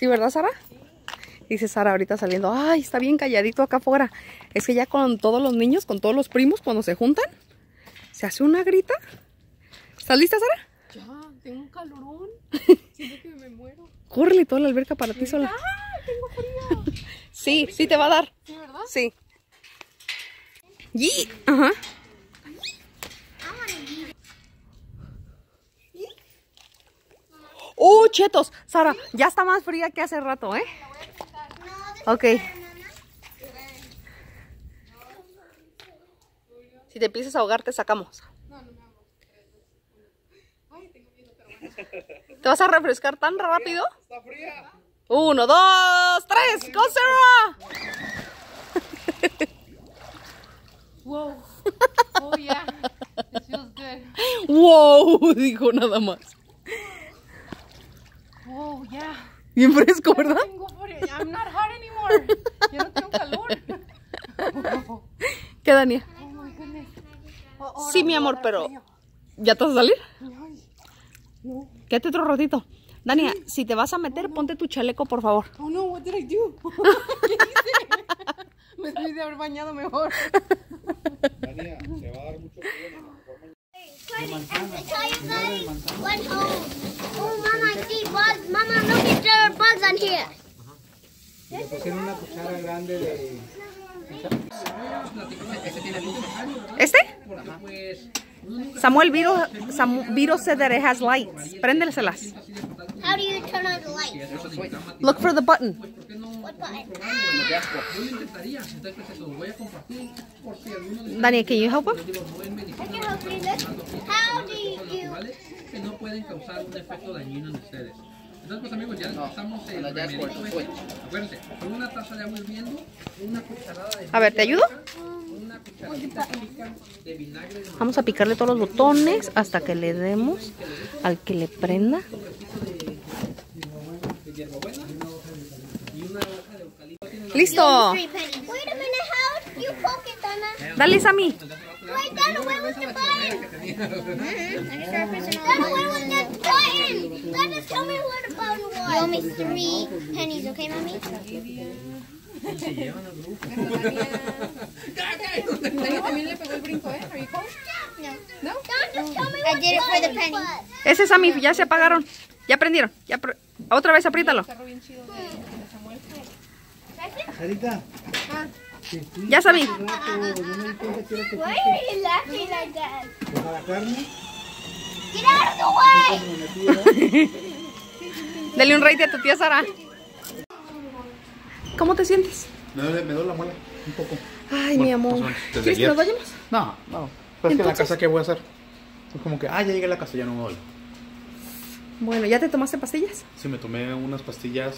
¿Sí, verdad, Sara? Sí. Dice Sara ahorita saliendo, ay, está bien calladito acá afuera. Es que ya con todos los niños, con todos los primos, cuando se juntan, se hace una grita. ¿Estás lista, Sara? Ya, tengo un calorón. Siento que me muero. Córrele toda la alberca para ti sola. ¡Ah, tengo frío! Sí, sí te va a dar. ¿Sí, verdad? Sí. ¡Yi! Ajá. ¡Oh, chetos! Sara, ya está más fría que hace rato, ¿eh? Ok. Si te empiezas a ahogar, te sacamos. ¿Te vas a refrescar tan rápido? Está fría. 1, 2, 3, ¡go, Sara! Wow. Oh, yeah. It feels good. Wow, dijo nada más. Wow, yeah. Bien fresco, ¿verdad? No tengo frío. I'm not hot anymore. Ya no tengo calor. ¿Qué, Dania? Oh, my goodness. Sí, mi amor, pero... ¿Ya te vas a salir? No. Quédate otro ratito. Dania, si te vas a meter, ponte tu chaleco, por favor. Oh, no, what did I do? ¿Qué hice? Me debí de haber bañado mejor. Dania, te va a dar mucho frío. Le pusieron una cuchara grande de... ¿Este? Samuel, Vito said that it has lights. Préndeselas. How do you turn on the light? Look for the button. What button? Ah! Daniel, can you help him? I can help you. Look. How do you do? Entonces, pues amigos, ya empezamos el remedito este. Acuérdense, con una taza de agua hirviendo, una cucharada de... A ver, ¿te ayudo? Una cucharadita de vinagre. Vamos a picarle todos los botones hasta que le demos al que le prenda. ¡Listo! Dale, Sammy. Ese Sammy, ya se apagaron. Ya prendieron. Ya otra vez apriétalo. Sarita. Ya sabí. Why are you laughing like that? Get out of the way. Dale un rey a tu tía Sara. ¿Cómo te sientes? Me duele la muela un poco. Ay, bueno, mi amor. Pues, ¿quieres que nos vayamos? No, no. Pues que en la casa, ¿qué voy a hacer? Es como que, ya llegué a la casa, ya no me duele. Bueno, ¿ya te tomaste pastillas? Sí, me tomé unas pastillas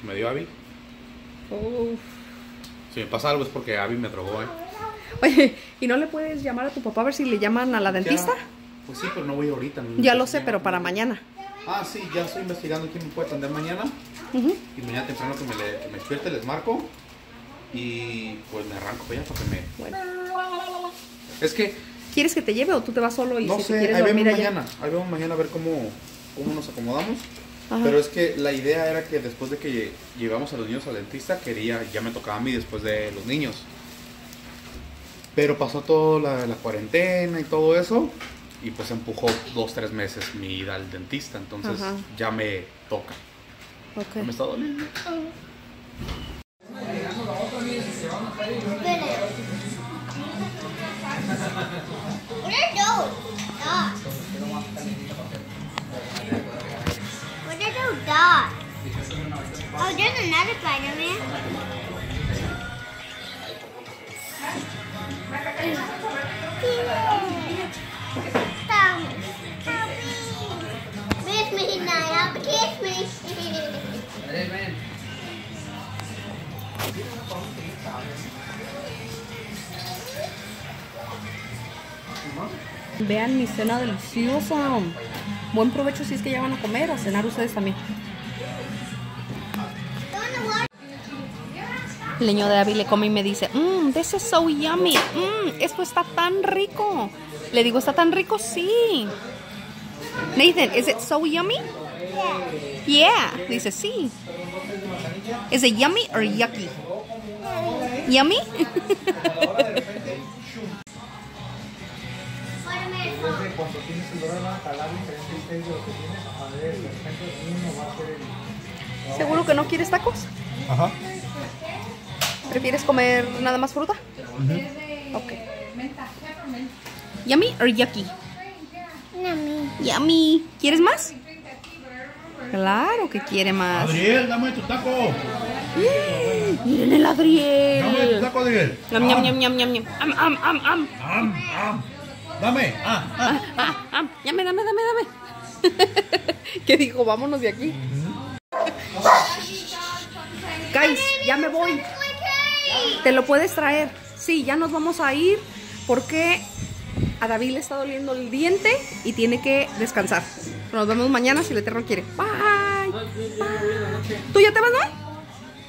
que me dio Abby. Uf. Si me pasa algo es porque Abby me drogó, ¿eh? Oye, ¿y no le puedes llamar a tu papá a ver si le llaman a la dentista? Pues sí, pero no voy ahorita. Ya lo sé, pero para mañana. Ah, sí, ya estoy investigando quién me puede atender mañana. Y mañana temprano que me despierte, les marco. Y pues me arranco para allá para que me... Bueno. Es que... ¿Quieres que te lleve o tú te vas solo? Y no sé, ahí vemos mañana. Ahí vemos mañana a ver cómo nos acomodamos. Ajá. Pero es que la idea era que después de que llevamos a los niños al dentista, ya me tocaba a mí después de los niños. Pero pasó toda la cuarentena y todo eso, y pues empujó 2-3 meses mi ida al dentista, entonces ya me toca. Okay. Me está doliendo. Dog. Oh, there's another Spider-Man. Kiss me, Naya. Kiss me. Vean mi cena deliciosa. Buen provecho si es que ya van a comer o a cenar ustedes también. El niño de Abby le come y me dice, this is so yummy, esto está tan rico. Le digo, ¿está tan rico? Sí. Nathan, is it so yummy? Yeah, dice sí. ¿Es yummy or yucky? ¿Yummy? ¿Seguro que no quieres tacos? Ajá. ¿Prefieres comer nada más fruta? Uh-huh. Ok. ¿Yummy or yucky? Yummy. Yummy. ¿Quieres más? Claro que quiere más. Adriel, dame tu taco. Miren el Adriel. Dame tu taco, Adriel. Dame. Dame. ¿Qué dijo? Vámonos de aquí. Guys, ya me voy. ¿Te lo puedes traer? Sí, ya nos vamos a ir porque a David le está doliendo el diente y tiene que descansar. Nos vemos mañana si el Eterno quiere. Bye. Bye. ¿Tú ya te vas, Noé?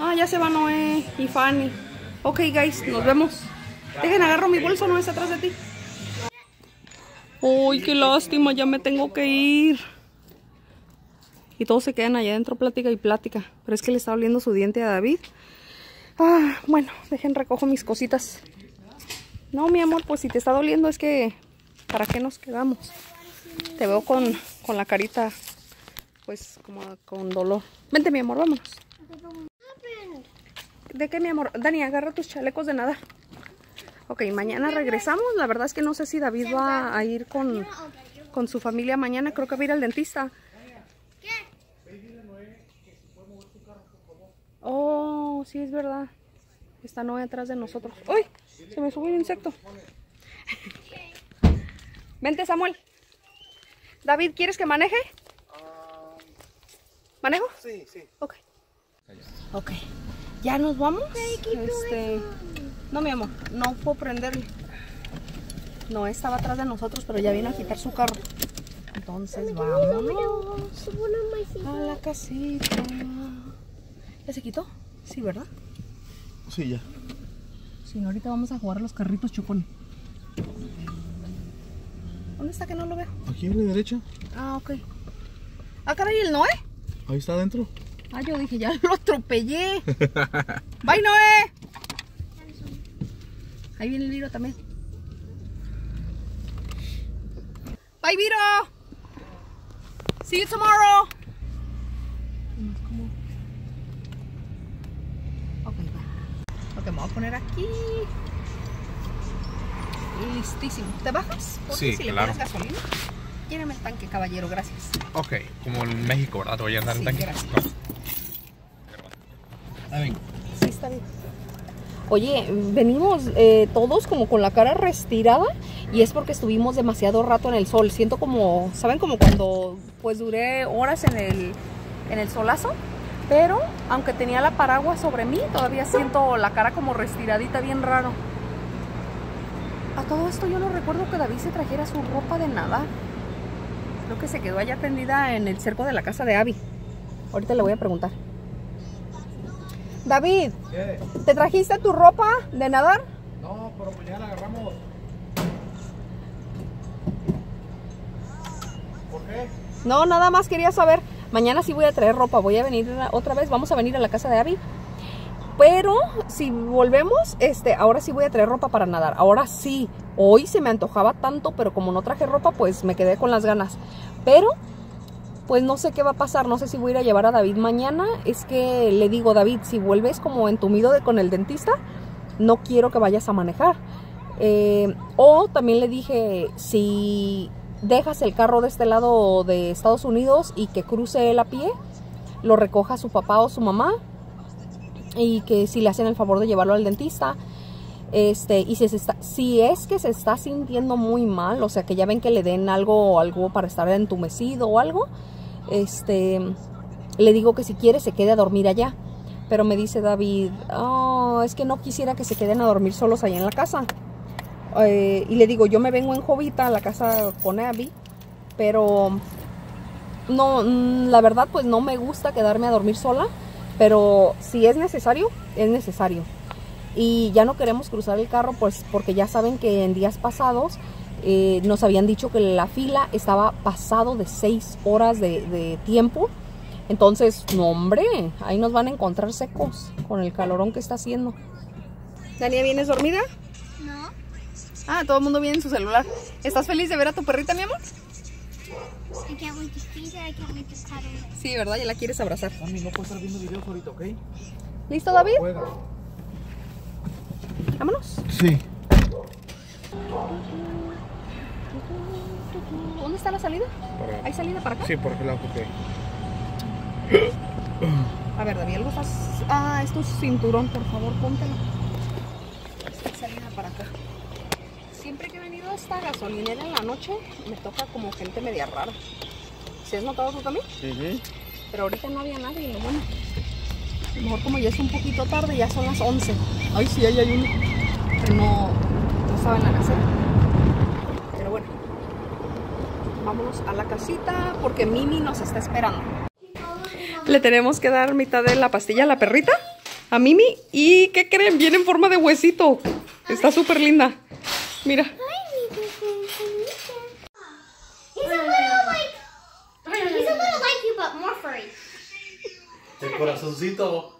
Ah, ya se va Noé y Fanny. Ok, guys, nos vemos. Dejen, agarro mi bolso, Noé está atrás de ti. Uy, qué lástima, ya me tengo que ir. Y todos se quedan allá adentro, plática y plática. Pero es que le está doliendo su diente a David. Ah, bueno, dejen, recojo mis cositas. No, mi amor, pues si te está doliendo es que... ¿Para qué nos quedamos? Te veo con la carita, pues, como con dolor. Vente, mi amor, vámonos. ¿De qué, mi amor? Dani, agarra tus chalecos de nada. Ok, mañana regresamos. La verdad es que no sé si David va a ir con su familia mañana. Creo que va a ir al dentista. Oh, sí, es verdad. Está Noé atrás de nosotros. ¡Uy! Se me subió un insecto. Vente, Samuel. David, ¿quieres que maneje? ¿Manejo? Sí, sí. Ok. Ok. ¿Ya nos vamos? No, mi amor. No puedo prenderle. No, estaba atrás de nosotros, pero ya vino a quitar su carro. Entonces, vámonos a la casita. ¿Ya se quitó? Sí, ¿verdad? Sí, ya. Si no, ahorita vamos a jugar a los carritos chocones. ¿Dónde está que no lo veo? Aquí a la derecha. Ah, ok. Ah, caray, el Noé. Ahí está adentro. Ah, yo dije, ya lo atropellé. ¡Bye, Noé! Ahí viene el Viro también. ¡Bye, Viro! ¡See you tomorrow! Ok, va. Ok, me voy a poner aquí. Listísimo. ¿Te bajas? Porque sí, si claro. Si le pones gasolina, lléname el tanque, caballero, gracias. Ok, como en México, ¿verdad? Te voy a llenar el tanque. Gracias. Está bien. Sí, está bien. Oye, venimos todos como con la cara restirada y es porque estuvimos demasiado rato en el sol. Siento como, ¿saben? Como cuando pues duré horas en el solazo. Pero, aunque tenía la paraguas sobre mí, todavía siento la cara como restiradita, bien raro. A todo esto yo no recuerdo que David se trajera su ropa de nada. Creo que se quedó allá tendida en el cerco de la casa de Abby. Ahorita le voy a preguntar. David, ¿qué? ¿Te trajiste tu ropa de nadar? No, pero pues ya la agarramos. ¿Por qué? No, nada más quería saber. Mañana sí voy a traer ropa, voy a venir otra vez, vamos a venir a la casa de Abby. Pero si volvemos, ahora sí voy a traer ropa para nadar. Ahora sí, hoy se me antojaba tanto, pero como no traje ropa, pues me quedé con las ganas. Pero, pues no sé qué va a pasar, no sé si voy a ir a llevar a David mañana. Es que le digo, David, si vuelves como entumido con el dentista, no quiero que vayas a manejar. O también le dije, si... dejas el carro de este lado de Estados Unidos y que cruce él a pie, lo recoja su papá o su mamá y que si le hacen el favor de llevarlo al dentista, y si es que se está sintiendo muy mal, o sea que ya ven que le den algo para estar entumecido o algo, le digo que si quiere se quede a dormir allá. Pero me dice David, oh, es que no quisiera que se queden a dormir solos allá en la casa. Y le digo, yo me vengo en Jovita a la casa con Abby, pero no, la verdad pues no me gusta quedarme a dormir sola, pero si es necesario, es necesario. Y ya no queremos cruzar el carro pues porque ya saben que en días pasados nos habían dicho que la fila estaba pasado de 6 horas de tiempo. Entonces, no hombre, ahí nos van a encontrar secos con el calorón que está haciendo. ¿Dania, vienes dormida? No. Ah, todo el mundo viene en su celular. ¿Estás feliz de ver a tu perrita, mi amor? Sí, ¿verdad? Ya la quieres abrazar. Mami, no puedo estar viendo videos ahorita, ¿ok? ¿Listo, David? Juega. Vámonos. Sí. ¿Dónde está la salida? ¿Hay salida para acá? Sí, por aquel lado, ok. A ver, David, algo estás... Ah, es tu cinturón, por favor, póntelo. Esta salida para acá. Siempre que he venido a esta gasolinera en la noche, me toca como gente media rara. ¿Sí has notado tú también? Sí. Pero ahorita no había nadie, bueno. A lo mejor como ya es un poquito tarde, ya son las 11. Ay, sí, ahí hay uno que no estaba en la caseta. Pero bueno, vámonos a la casita porque Mimi nos está esperando. Le tenemos que dar mitad de la pastilla a la perrita, a Mimi. ¿Y qué creen? Viene en forma de huesito. Está súper linda. Mira. El corazoncito.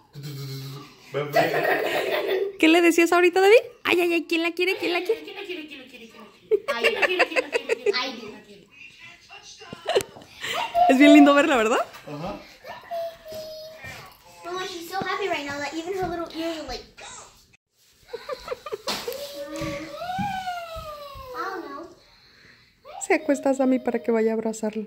¿Qué le decías ahorita, David? Ay, ay, ay, ¿quién la quiere? ¿Quién la quiere? ¿Quién la quiere? Es bien lindo verla, ¿verdad? Ajá. Se acuesta a mí para que vaya a abrazarlo.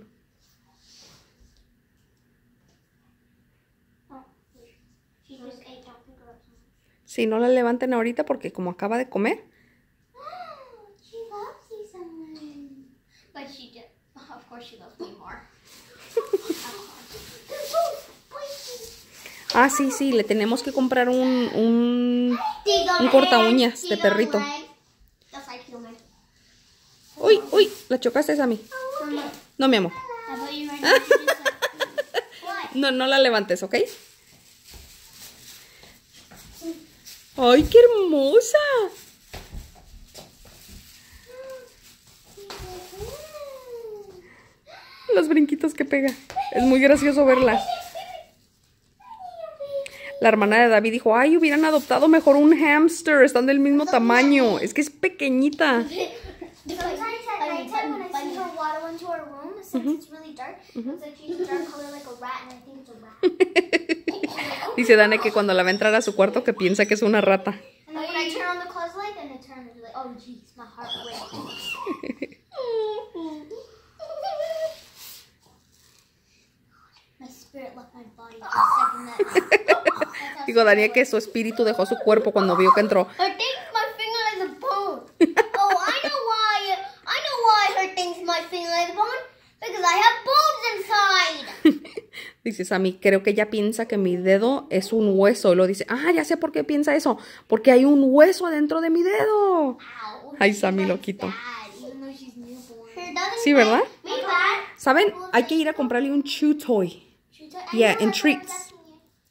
Sí, no la levanten ahorita porque como acaba de comer. Ah, sí, sí, le tenemos que comprar un corta uñas de perrito. Uy, uy, la chocaste a mí. No, mi amor. No, no la levantes, ¿ok? ¡Ay, qué hermosa! Los brinquitos que pega. Es muy gracioso verla. La hermana de David dijo, ay, hubieran adoptado mejor un hámster, están del mismo tamaño. Es que es pequeñita. Dice Dane que cuando la va a entrar a su cuarto que piensa que es una rata. Digo, Daniel, que su espíritu dejó su cuerpo cuando vio que entró. Dices a mí, creo que ella piensa que mi dedo es un hueso. Y lo dice, ah, ya sé por qué piensa eso. Porque hay un hueso adentro de mi dedo. Ay, Sammy, lo quito. Sí, ¿verdad? ¿Saben? Hay que ir a comprarle un chew toy. Yeah, and treats.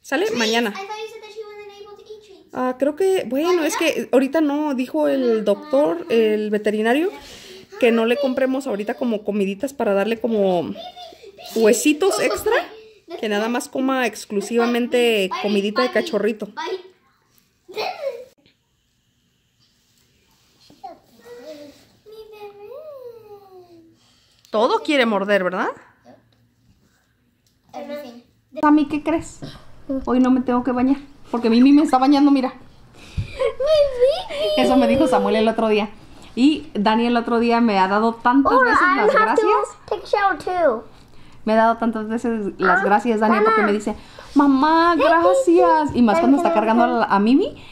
¿Sale? Mañana. Ah, creo que, bueno, es que ahorita no, dijo el doctor, el veterinario, que no le compremos ahorita como comiditas para darle como huesitos extra, que nada más coma exclusivamente comidita de cachorrito. Todo quiere morder, ¿verdad? Sammy, ¿qué crees? Hoy no me tengo que bañar, porque Mimi me está bañando, mira. Eso me dijo Samuel el otro día. Y Dani el otro día me ha dado tantas veces las gracias. Me ha dado tantas veces las gracias, Dani, porque me dice, mamá, gracias. Y más cuando está cargando a Mimi,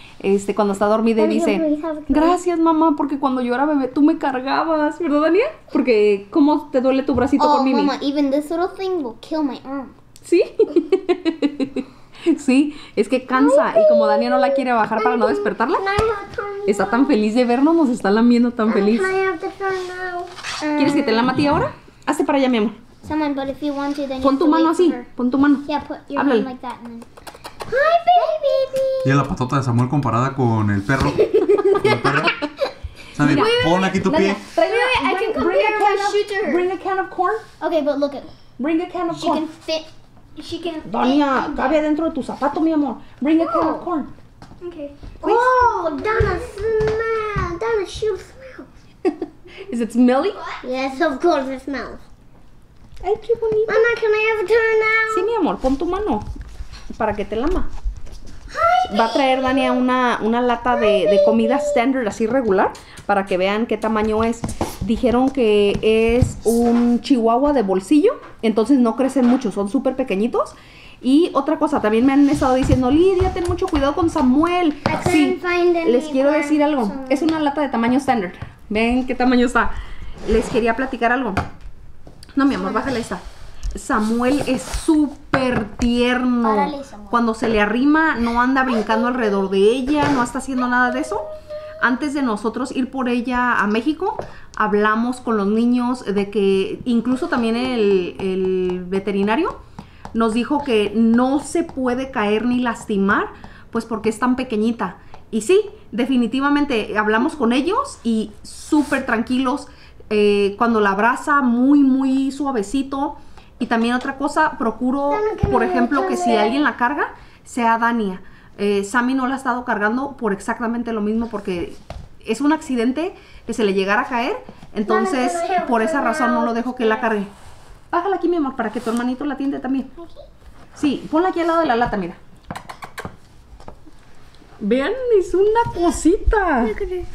cuando está dormida y dice, gracias, mamá, porque cuando yo era bebé tú me cargabas, ¿verdad, Dani? Porque cómo te duele tu bracito con Mimi. Mama, even this little thing will kill my arm. Sí, sí, es que cansa. Y como Dania no la quiere bajar para no despertarla, está tan feliz de vernos, nos está lamiendo tan feliz. ¿Quieres que te lama a ti ahora? Hazte para allá, mi amor. Pon tu mano así, pon tu mano. Háblale. Y la patota de Samuel comparada con el perro. Pon aquí tu pie. Bring a can of corn. Okay, but look at. Bring a can of corn. She can fit. She can. Doña, cabe dentro de tu zapato, mi amor. Bring a can of corn. Okay. Oh, Donna, smell. Donna, she'll smell. Is it smelly? Yes, of course it smells. Ay, qué bonito. Mama, can I have a turn now? Sí, mi amor, pon tu mano para que te lama. Va a traer, Dania, una lata de comida standard, así regular, para que vean qué tamaño es. Dijeron que es un chihuahua de bolsillo, entonces no crecen mucho, son súper pequeñitos. Y otra cosa, también me han estado diciendo, Lidia, ten mucho cuidado con Samuel. Sí, les quiero decir algo. Es una lata de tamaño standard. Ven qué tamaño está. Les quería platicar algo. No, mi amor, bájale esa. Samuel es súper tierno. Párale, cuando se le arrima, no anda brincando alrededor de ella, no está haciendo nada de eso. Antes de nosotros ir por ella a México, hablamos con los niños de que incluso también el veterinario nos dijo que no se puede caer ni lastimar, pues porque es tan pequeñita. Y sí, definitivamente hablamos con ellos y súper tranquilos. Cuando la abraza, muy, muy suavecito. Y también otra cosa, procuro, por ejemplo, que si alguien la carga, sea Dania. Sammy no la ha estado cargando por exactamente lo mismo, porque es un accidente que se le llegara a caer. Entonces, por esa razón no lo dejo que la cargue. Bájala aquí, mi amor, para que tu hermanito la tiende también. Sí, ponla aquí al lado de la lata, mira. Vean, es una cosita. ¡Ay, qué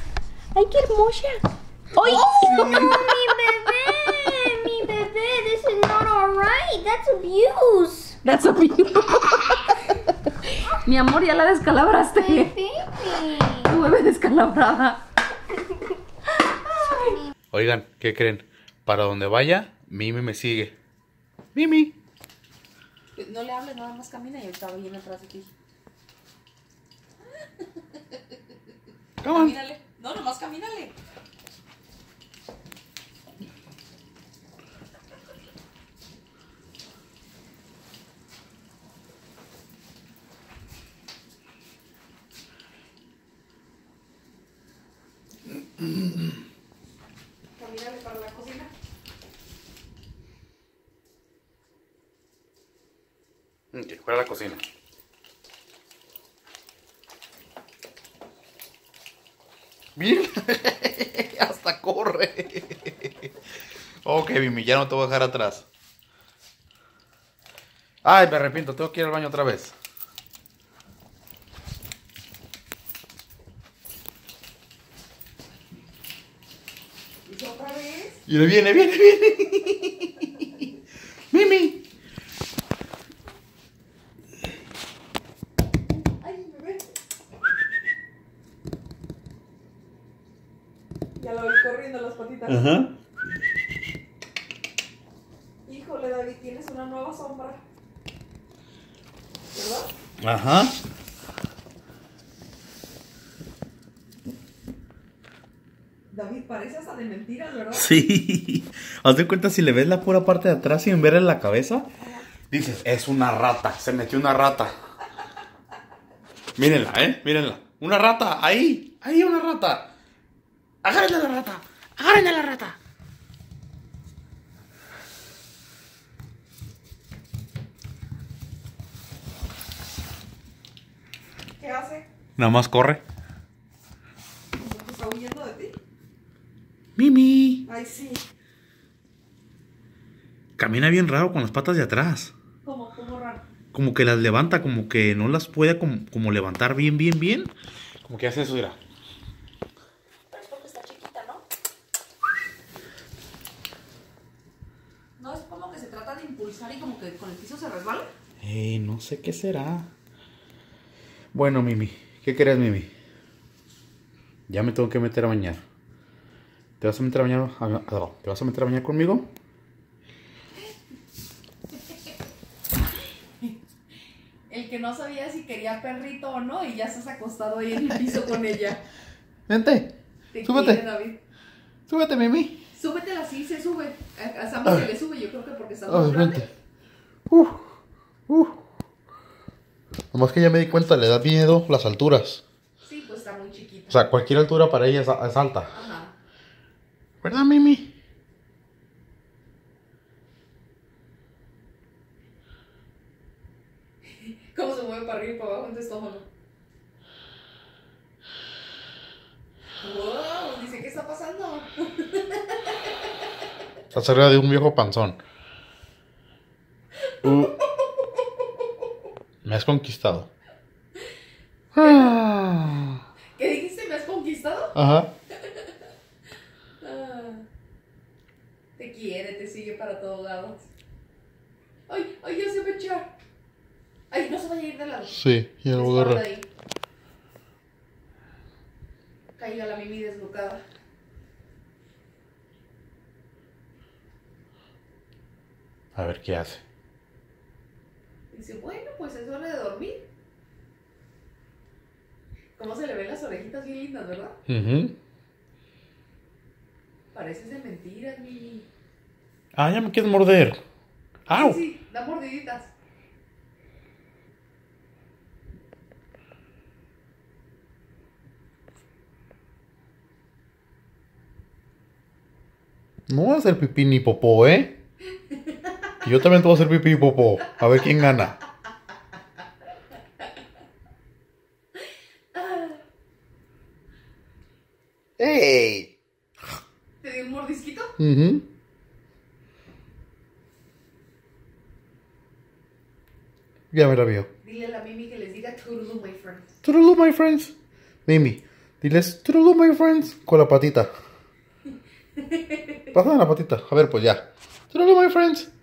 hermosa! ¡Ay! ¡No, mi bebé! ¡Mi bebé! ¡This is not alright! ¡That's abuse! ¡That's abuse! Mi amor, ya la descalabraste. Baby. Tu bebé descalabrada. Oigan, ¿qué creen? Para donde vaya, Mimi me sigue. ¡Mimi! No le hables, nada más camina y estaba bien atrás de ti. Camínale. No, nomás camínale. Camínale para la cocina. Okay, para la cocina. Bien, hasta corre. Ok, Mimi, ya no te voy a dejar atrás. Ay, me arrepiento, tengo que ir al baño otra vez. Y le viene. Mimi. Ay, bebé. Ya lo vi corriendo las patitas. Ajá. Híjole, David, tienes una nueva sombra. ¿Verdad? Ajá. David, parece hasta de mentiras, ¿verdad? Sí. Haz de cuenta, si le ves la pura parte de atrás sin verle la cabeza, dices, es una rata. Se metió una rata. Mírenla, ¿eh? Mírenla. Una rata. Ahí. Ahí una rata. Agárrenle a la rata. Agárrenle a la rata. ¿Qué hace? Nada más corre. ¿Está huyendo de ti? Mimi. Ay, sí. Camina bien raro con las patas de atrás. ¿Cómo? ¿Cómo raro? Como que las levanta, como que no las puede como levantar bien. Como que hace eso, mira. Pero es porque está chiquita, ¿no? ¿No es como que se trata de impulsar y como que con el piso se resbala? No sé qué será. Bueno, Mimi. ¿Qué querés, Mimi? Ya me tengo que meter a bañar. ¿Te vas a meter a bañar? ¿Te vas a meter a bañar conmigo? El que no sabía si quería perrito o no, y ya estás acostado ahí en el piso con ella. Vente. Súbete. David. Súbete, Mimi. Súbetela, sí, se sube. A Samuel se le sube, yo creo que porque está más grande. Nomás que ya me di cuenta, le da miedo las alturas. Sí, pues está muy chiquita. O sea, cualquier altura para ella es alta. Ajá. ¿Verdad, Mimi? mueve para arriba y para abajo un testófano. ¡Wow! Dice, ¿qué está pasando? Está arriba de un viejo panzón. Me has conquistado. ¿Qué dijiste? ¿Me has conquistado? Ajá. Te quiere, te sigue para todos lados. ¡Ay! ¡Ay! ¡Ya se va a echar! ¡Ay! ¡No se va a ir de lado! Sí, ya lo voy a agarrar. Caiga la Mimi desbocada. A ver qué hace. Dice, bueno, pues es hora de dormir. ¿Cómo se le ven las orejitas bien lindas, verdad? Uh-huh. Pareces de mentiras, Mimi. Ah, ya me quieres morder. ¡Au! Sí, sí, da mordiditas. No va a hacer pipí ni popó, ¿eh? Yo también te voy a hacer pipí y popó. A ver quién gana. ¡Ey! ¿Te dio un mordisquito? Uh-huh. Ya me la vio. Dile a la Mimi que les diga Turulu, my friends. Turulu, my friends. Mimi, diles Turulu, my friends. Con la patita. Pásame la patita. A ver, pues ya. Turulu, my friends.